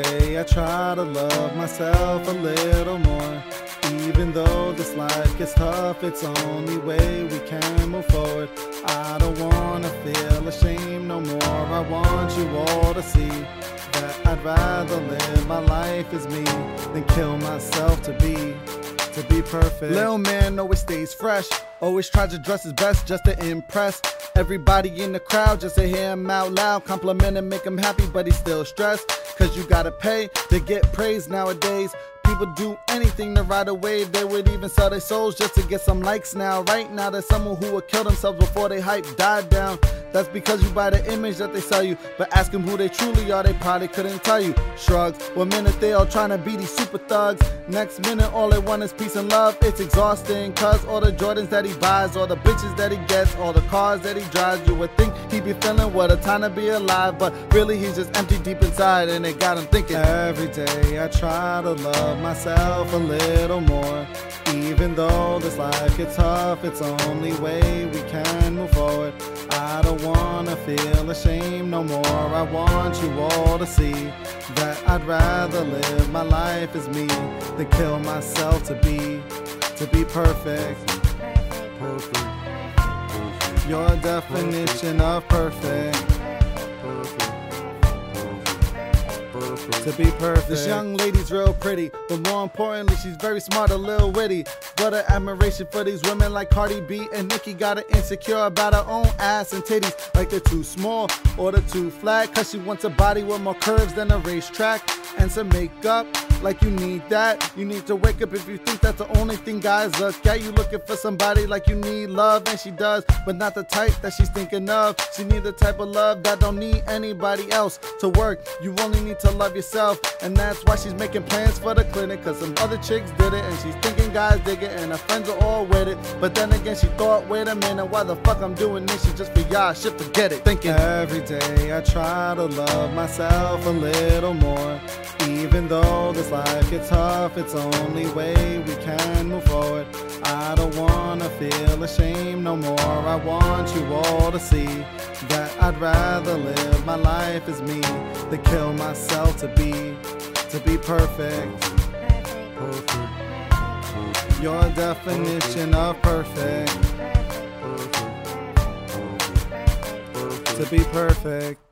day I try to love myself a little more. Even though this life gets tough, it's the only way we can move forward. I don't wanna feel ashamed no more. I want you all to see that I'd rather live my life as me than kill myself to be perfect. Little man always stays fresh, always tries to dress his best just to impress everybody in the crowd, just to hear him out loud, compliment him, make him happy, but he's still stressed, cause you gotta pay to get praise nowadays. People do anything to ride a wave, they would even sell their souls just to get some likes now. Right now there's someone who would kill themselves before they hype died down. That's because you buy the image that they sell you, but ask them who they truly are, they probably couldn't tell you. Shrugs, one minute they all trying to be these super thugs, next minute all they want is peace and love. It's exhausting, cause all the Jordans that he buys, all the bitches that he gets, all the cars that he drives, you would think he'd be feeling what a time to be alive, but really he's just empty deep inside and it got him thinking. Every day I try to love myself a little more. Even though this life gets tough, it's the only way we can move forward. I don't wanna feel ashamed no more. I want you all to see that I'd rather live my life as me than kill myself to be perfect. Perfect. Your definition of perfect. To be perfect. This young lady's real pretty, but more importantly she's very smart, a little witty. But her admiration for these women like Cardi B and Nikki got her insecure about her own ass and titties, like they're too small or they're too flat, cause she wants a body with more curves than a racetrack. And some makeup, like you need that. You need to wake up if you think that's the only thing guys look at. You looking for somebody like you need love, and she does, but not the type that she's thinking of. She need the type of love that don't need anybody else to work. You only need to love yourself, and that's why she's making plans for the clinic, cause some other chicks did it, and she's thinking guys dig it, and her friends are all with it. But then again she thought, wait a minute, why the fuck I'm doing this shit just for y'all? Shit, forget it. Thinking every day I try to love myself a little more. Even though this life gets tough, it's the only way we can move forward. I don't wanna feel ashamed no more. I want you all to see that I'd rather live my life as me than kill myself to be perfect. Perfect. Your definition of perfect. To be perfect.